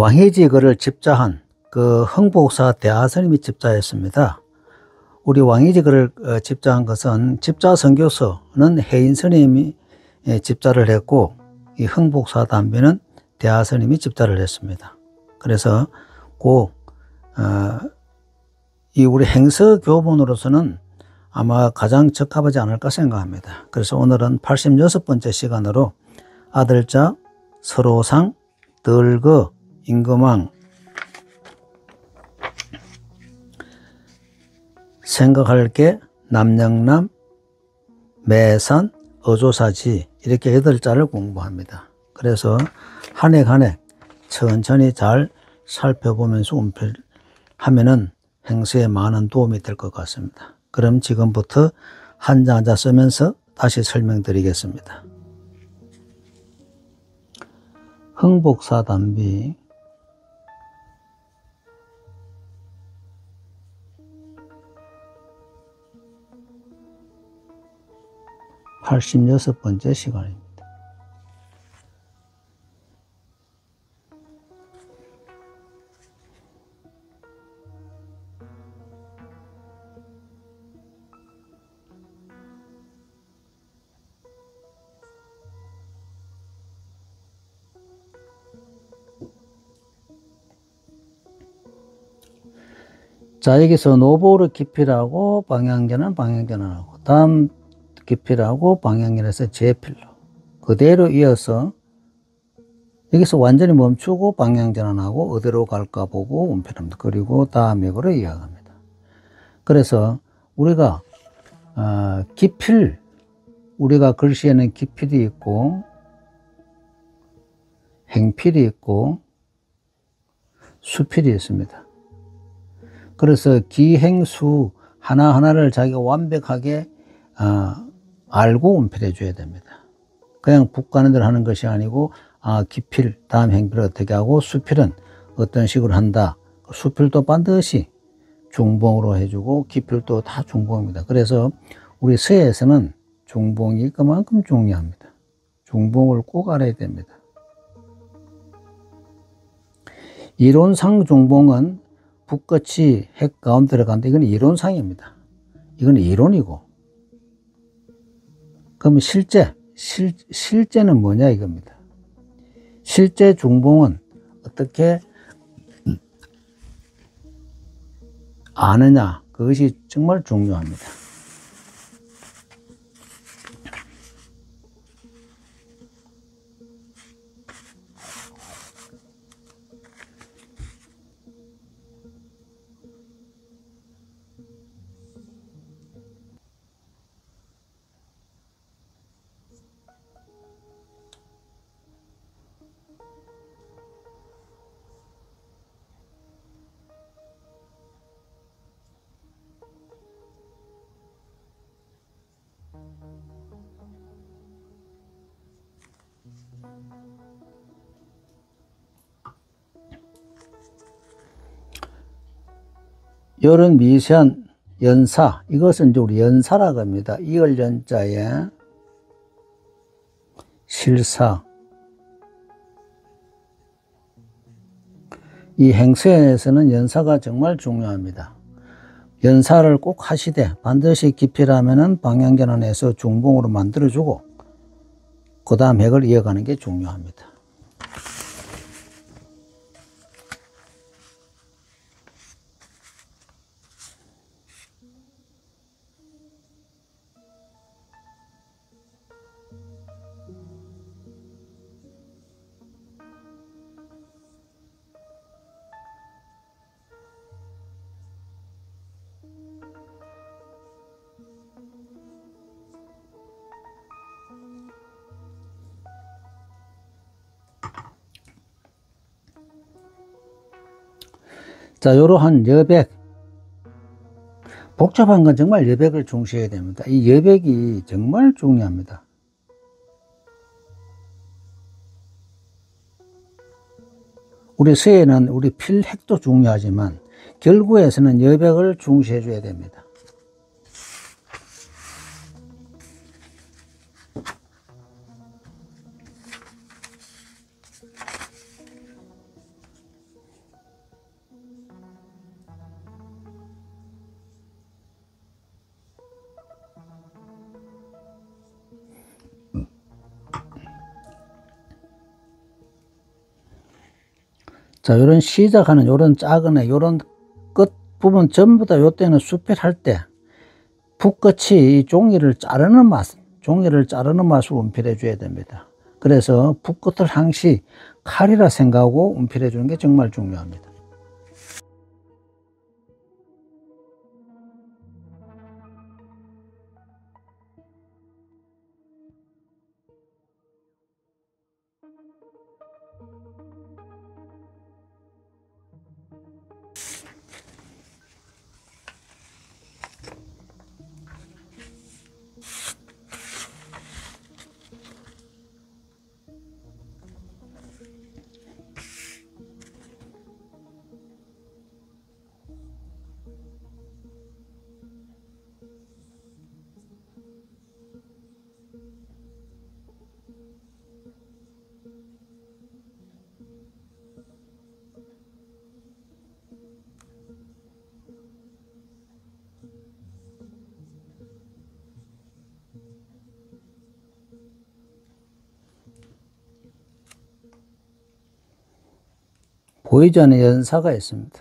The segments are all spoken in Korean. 왕혜지 글을 집자한 그 흥복사 대하스님이 집자했습니다. 우리 왕혜지 글을 집자한 것은 집자 선교서는 해인스님이 집자를 했고 이 흥복사 담비는 대하스님이 집자를 했습니다. 그래서 고 이 우리 행서 교본으로서는 아마 가장 적합하지 않을까 생각합니다. 그래서 오늘은 86번째 시간으로 아들자, 서로상, 덜거, 임금왕 생각할게, 남양남, 매산, 어조사지 이렇게 8자를 공부합니다. 그래서 한 획 한 획 천천히 잘 살펴보면서 운필하면은 행서에 많은 도움이 될 것 같습니다. 그럼 지금부터 한자 한자 쓰면서 다시 설명드리겠습니다. 흥복사 담비 (86번째) 시간입니다. 자, 여기서 노보를 기필하고 방향전환, 방향전환하고 다음 기필하고 방향전환에서 재필로 그대로 이어서 여기서 완전히 멈추고 방향전환하고 어디로 갈까 보고 운필합니다. 그리고 다음 역으로 이어갑니다. 그래서 우리가 기필, 우리가 글씨에는 기필이 있고 행필이 있고 수필이 있습니다. 그래서 기행수 하나하나를 자기가 완벽하게 알고 운필해 줘야 됩니다. 그냥 북 가는 대로 하는 것이 아니고 기필, 다음 행필을 어떻게 하고 수필은 어떤 식으로 한다. 수필도 반드시 중봉으로 해주고 기필도 다 중봉입니다. 그래서 우리 서예에서는 중봉이 그만큼 중요합니다. 중봉을 꼭 알아야 됩니다. 이론상 중봉은 붓끝이 핵 가운데 들어간다. 이건 이론상입니다. 이건 이론이고. 그럼 실제는 뭐냐 이겁니다. 실제 중봉은 어떻게 아느냐. 그것이 정말 중요합니다. 요런 미션, 연사, 이것은 이제 우리 연사라고 합니다. 이을 연자에 실사. 이 행서에서는 연사가 정말 중요합니다. 연사를 꼭 하시되 반드시 기필하면은 방향전환해서 중봉으로 만들어주고 그 다음 획을 이어가는 게 중요합니다. 자, 이러한 여백, 복잡한 건 정말 여백을 중시해야 됩니다. 이 여백이 정말 중요합니다. 우리 서예는 우리 필핵도 중요하지만 결국에서는 여백을 중시해 줘야 됩니다. 자, 요런 시작하는 요런 작은에 요런 끝 부분 전부 다 요때는 수필할 때 붓끝이 종이를 자르는 맛, 종이를 자르는 맛으로 운필해 줘야 됩니다. 그래서 붓끝을 항시 칼이라 생각하고 운필해 주는 게 정말 중요합니다. 보이지 않는 연사가 있습니다.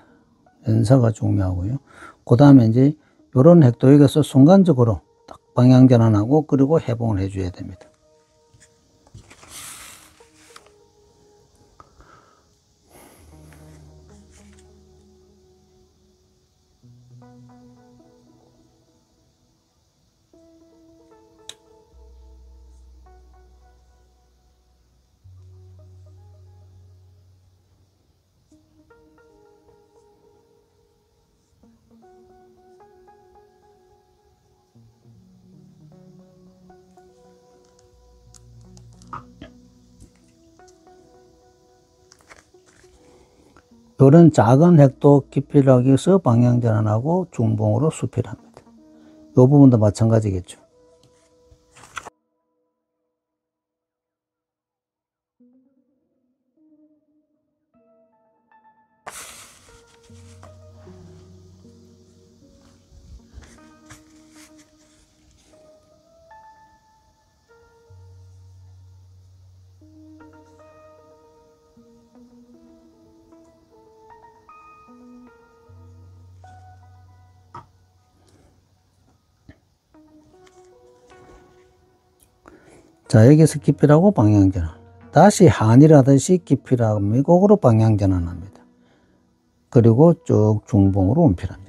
연사가 중요하고요. 그 다음에 이제 요런 핵도액에서 순간적으로 딱 방향 전환하고 그리고 해봉을 해줘야 됩니다. 요런 작은 핵도 기필하기에서 방향 전환하고 중봉으로 수필합니다. 요 부분도 마찬가지겠죠. 자, 여기서 기필하고 방향전환, 다시 한일하듯이 기필하고 미국으로 방향전환합니다. 그리고 쭉 중봉으로 운필합니다.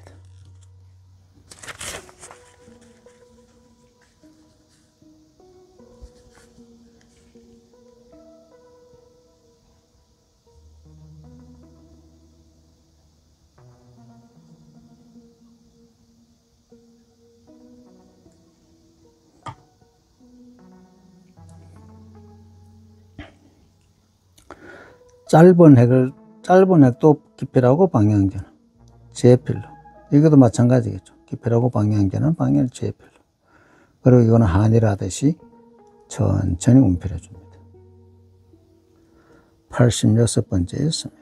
짧은 핵도 기필하고 방향전환, 재필로. 이것도 마찬가지겠죠. 기필하고 방향전환, 방향 재필로. 그리고 이거는 한일하듯이 천천히 운필해 줍니다. 86번째였습니다.